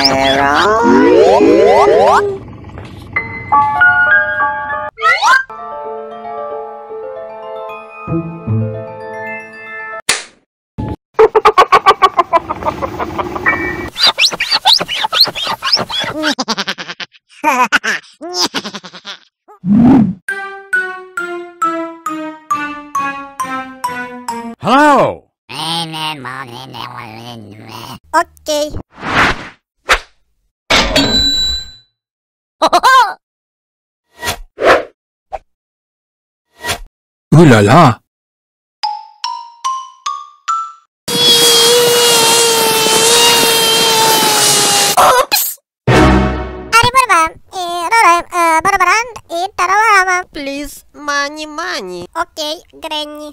Where are you? Hello. Okay. Ooh la la. Please, money, money. Okay, Granny.